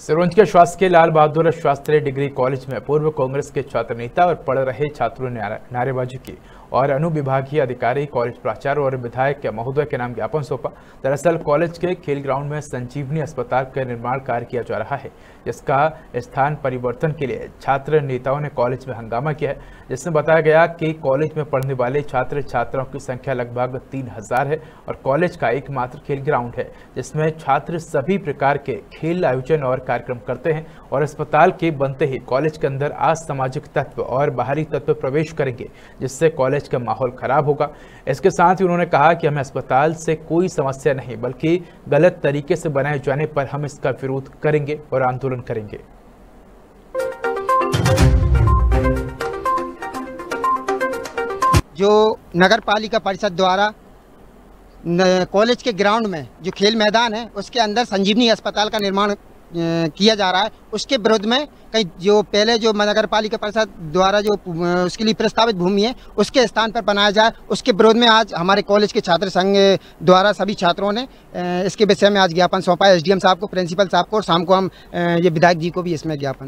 सिरोंज के शासकीय Lal Bahadur Shastri degree college में पूर्व कांग्रेस के छात्र नेता और पढ़ रहे छात्रों ने नारेबाजी की और अनुविभागीय अधिकारी, कॉलेज प्राचार्य और विधायक के महोदय के नाम ज्ञापन सौंपा। दरअसल कॉलेज के खेल ग्राउंड में संजीवनी अस्पताल का निर्माण कार्य किया जा रहा है, जिसका स्थान परिवर्तन के लिए छात्र नेताओं ने कॉलेज में हंगामा किया है, जिसमें बताया गया कि कॉलेज में पढ़ने वाले छात्र छात्राओं की संख्या लगभग 3000 है और कॉलेज का एकमात्र खेल ग्राउंड है जिसमें छात्र सभी प्रकार के खेल आयोजन और कार्यक्रम करते हैं। और अस्पताल के बनते ही कॉलेज के अंदर असामाजिक तत्व और बाहरी तत्व प्रवेश करेंगे, जिससे कॉलेज का माहौल खराब होगा। इसके साथ ही उन्होंने कहा कि हमें अस्पताल से कोई समस्या नहीं, बल्कि गलत तरीके से बनाए जाने पर हम इसका विरोध करेंगे और आंदोलन करेंगे। जो नगर पालिका परिषद द्वारा कॉलेज के ग्राउंड में जो खेल मैदान है उसके अंदर संजीवनी अस्पताल का निर्माण किया जा रहा है, उसके विरोध में कई जो पहले जो नगर पालिका परिषद द्वारा जो उसके लिए प्रस्तावित भूमि है उसके स्थान पर बनाया जाए, उसके विरोध में आज हमारे कॉलेज के छात्र संघ द्वारा सभी छात्रों ने इसके विषय में आज ज्ञापन सौंपा है। एसडीएम साहब को, प्रिंसिपल साहब को और शाम को हम ये विधायक जी को भी इसमें ज्ञापन